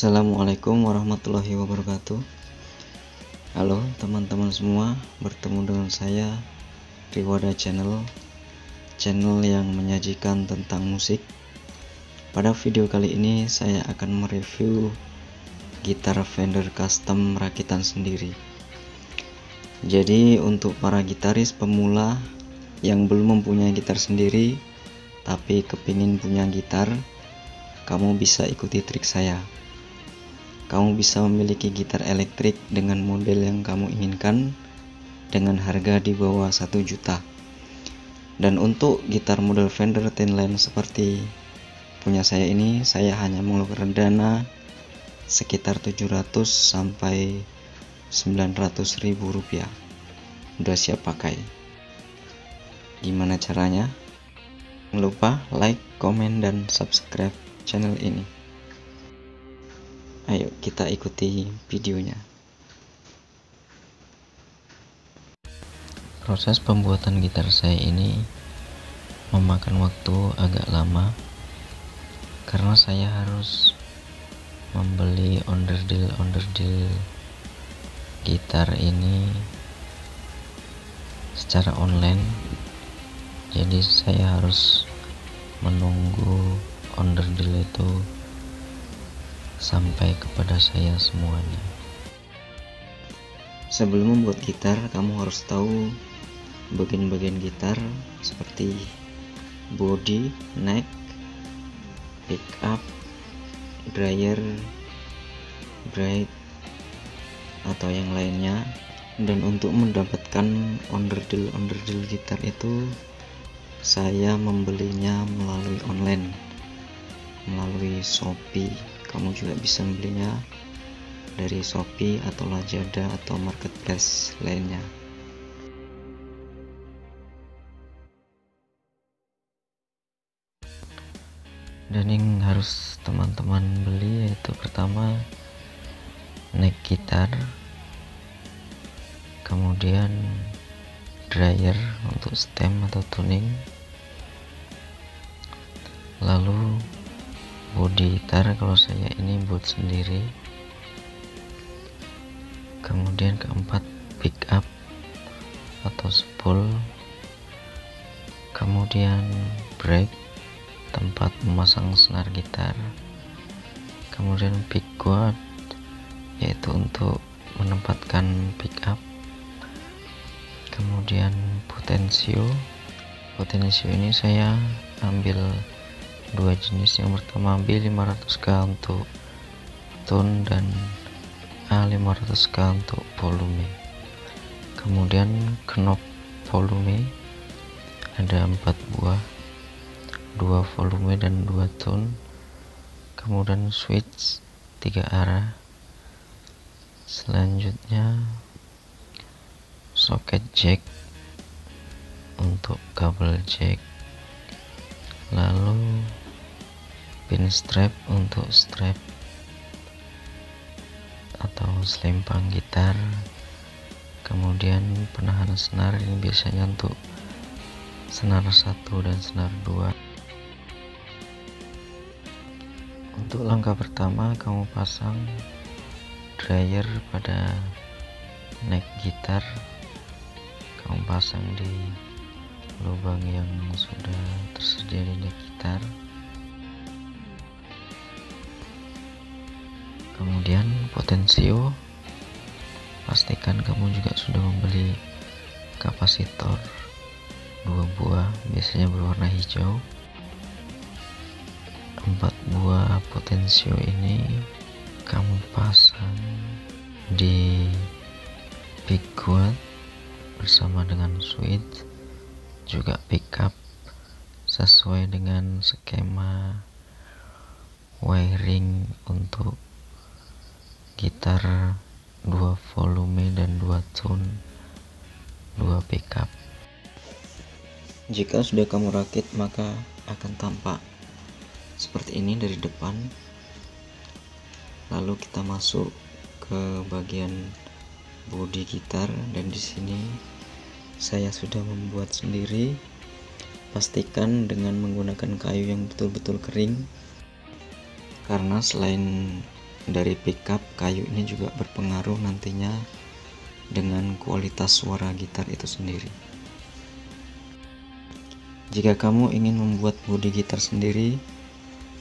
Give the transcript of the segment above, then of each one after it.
Assalamualaikum warahmatullahi wabarakatuh. Halo teman-teman semua, bertemu dengan saya Riwada Channel yang menyajikan tentang musik. Pada video kali ini saya akan mereview gitar Fender custom rakitan sendiri. Jadi untuk para gitaris pemula yang belum mempunyai gitar sendiri tapi kepingin punya gitar, kamu bisa ikuti trik saya. Kamu bisa memiliki gitar elektrik dengan model yang kamu inginkan dengan harga di bawah 1 juta. Dan untuk gitar model Fender Thinline seperti punya saya ini, saya hanya mengeluarkan dana sekitar 700 sampai 900 ribu rupiah. Udah siap pakai. Gimana caranya? Jangan lupa like, komen, dan subscribe channel ini. Ayo kita ikuti videonya. Proses pembuatan gitar saya ini memakan waktu agak lama karena saya harus membeli onderdil gitar ini secara online. Jadi saya harus menunggu onderdil itu sampai kepada saya semuanya. Sebelum membuat gitar, kamu harus tahu bagian-bagian gitar seperti body, neck, pickup, driver, bright, atau yang lainnya. Dan untuk mendapatkan onderdil gitar itu, saya membelinya melalui online, melalui Shopee. Kamu juga bisa membelinya dari Shopee atau Lazada atau marketplace lainnya. Dan yang harus teman-teman beli yaitu pertama neck gitar, kemudian driver untuk stem atau tuning, lalu bodi gitar. Kalau saya ini buat sendiri. Kemudian keempat pick up atau spool, kemudian break tempat memasang senar gitar, kemudian pick guard yaitu untuk menempatkan pick up, kemudian potensio ini saya ambil dua jenis. Yang pertama B500K untuk tone dan A500K untuk volume. Kemudian knob volume ada 4 buah, 2 volume dan 2 tone. Kemudian switch 3 arah. Selanjutnya soket jack untuk kabel jack, lalu pin strap untuk strap atau selempang gitar, kemudian penahan senar ini biasanya untuk senar 1 dan senar 2. Untuk langkah pertama, kamu pasang driver pada neck gitar. Kamu pasang di lubang yang sudah tersedia di neck gitar. Kemudian potensio, pastikan kamu juga sudah membeli kapasitor 2 buah, biasanya berwarna hijau. 4 buah potensio ini kamu pasang di pick guard bersama dengan switch, juga pickup sesuai dengan skema wiring untuk gitar 2 volume dan 2 tone, 2 pickup. Jika sudah kamu rakit, maka akan tampak seperti ini dari depan. Lalu kita masuk ke bagian bodi gitar, dan di sini saya sudah membuat sendiri. Pastikan dengan menggunakan kayu yang betul-betul kering, karena selain dari pickup kayu ini juga berpengaruh nantinya dengan kualitas suara gitar itu sendiri. Jika kamu ingin membuat bodi gitar sendiri,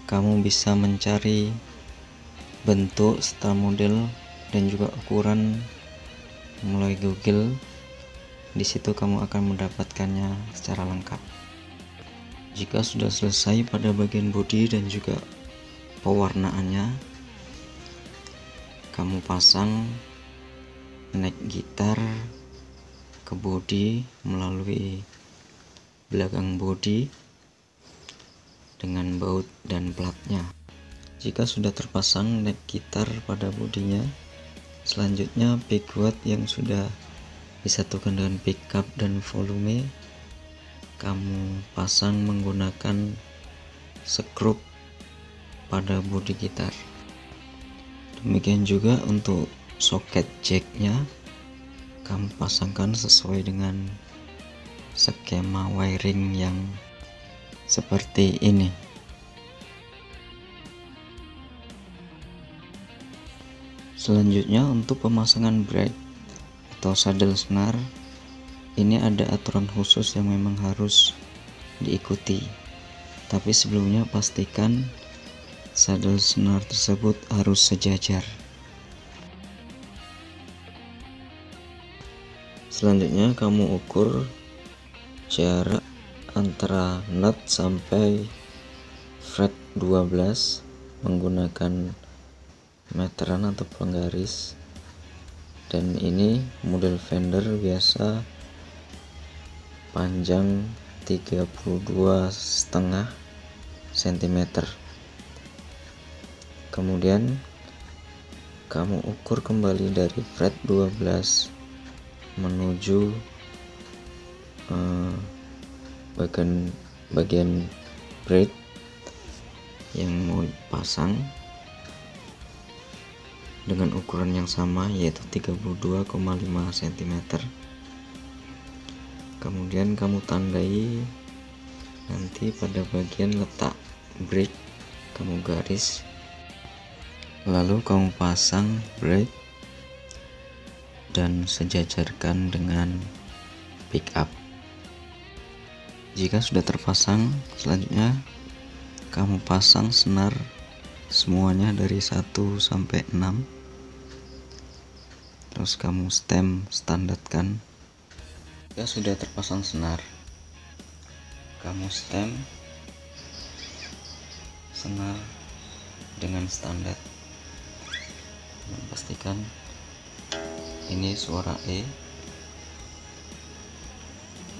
kamu bisa mencari bentuk serta model dan juga ukuran melalui Google. Di situ kamu akan mendapatkannya secara lengkap. Jika sudah selesai pada bagian bodi dan juga pewarnaannya, kamu pasang neck gitar ke bodi melalui belakang bodi dengan baut dan platnya. Jika sudah terpasang neck gitar pada bodinya, selanjutnya pegawai yang sudah disatukan dengan pickup dan volume kamu pasang menggunakan sekrup pada bodi gitar. Demikian juga untuk soket jacknya kamu pasangkan sesuai dengan skema wiring yang seperti ini. Selanjutnya untuk pemasangan brake atau saddle senar, ini ada aturan khusus yang memang harus diikuti, tapi sebelumnya pastikan saddle senar tersebut harus sejajar. Selanjutnya kamu ukur jarak antara nut sampai fret 12 menggunakan meteran atau penggaris, dan ini model fender biasa panjang 32,5 cm. Kemudian kamu ukur kembali dari fret 12 menuju bagian braid yang mau dipasang dengan ukuran yang sama, yaitu 32,5 cm. Kemudian kamu tandai nanti pada bagian letak braid, kamu garis, lalu kamu pasang braid dan sejajarkan dengan pickup. Jika sudah terpasang, selanjutnya kamu pasang senar semuanya dari 1 sampai 6, terus kamu stem standarkan. Jika sudah terpasang senar, kamu stem senar dengan standar dan pastikan ini suara E,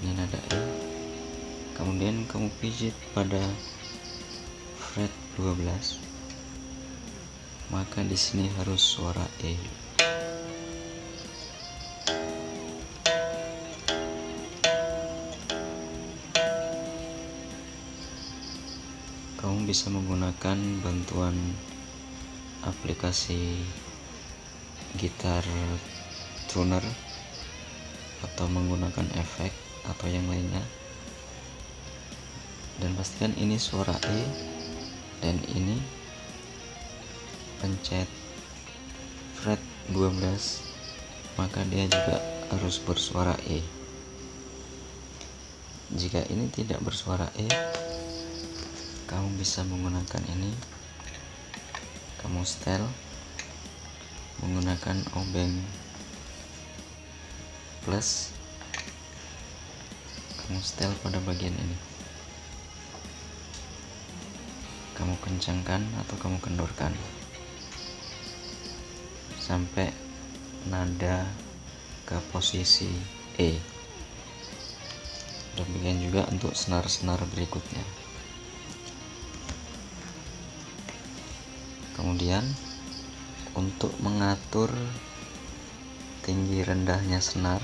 ini nada E. Kemudian kamu pijit pada fret 12, maka di sini harus suara E. Kamu bisa menggunakan bantuan aplikasi gitar tuner atau menggunakan efek atau yang lainnya. Dan pastikan ini suara E dan ini pencet fret 12, maka dia juga harus bersuara E. Jika ini tidak bersuara E, kamu bisa menggunakan ini, kamu setel menggunakan obeng plus, kamu setel pada bagian ini, kamu kencangkan atau kamu kendorkan sampai nada ke posisi E. Demikian juga untuk senar-senar berikutnya. Kemudian untuk mengatur tinggi rendahnya senar,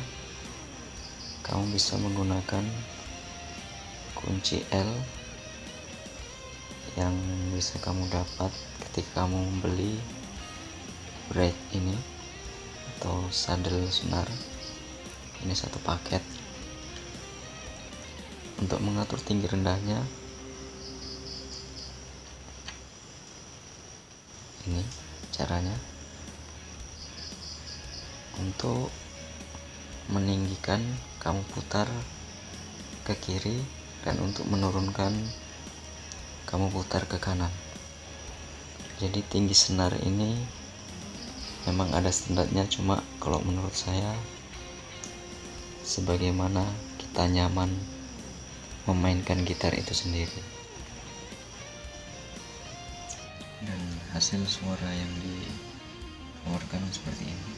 kamu bisa menggunakan kunci L yang bisa kamu dapat ketika kamu membeli braid ini atau saddle senar ini satu paket. Untuk mengatur tinggi rendahnya ini caranya untuk meninggikan kamu putar ke kiri, dan untuk menurunkan kamu putar ke kanan. Jadi tinggi senar ini memang ada standarnya, cuma kalau menurut saya sebagaimana kita nyaman memainkan gitar itu sendiri. Dan hasil suara yang dikeluarkan seperti ini.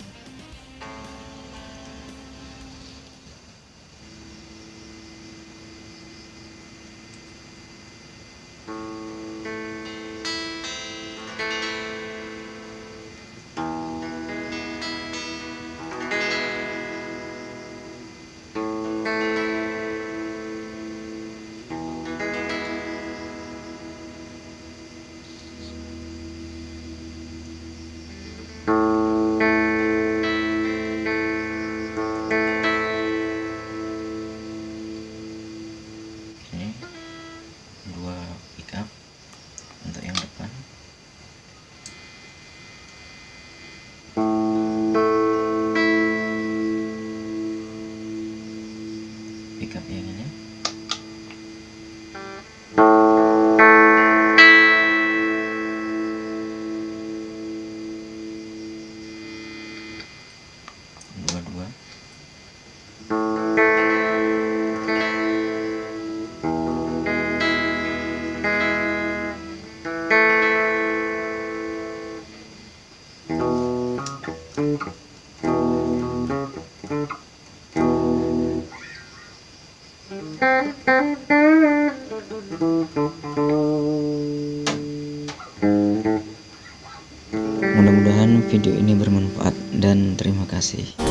Pick up yang ini, dua-dua, mudah-mudahan video ini bermanfaat dan terima kasih.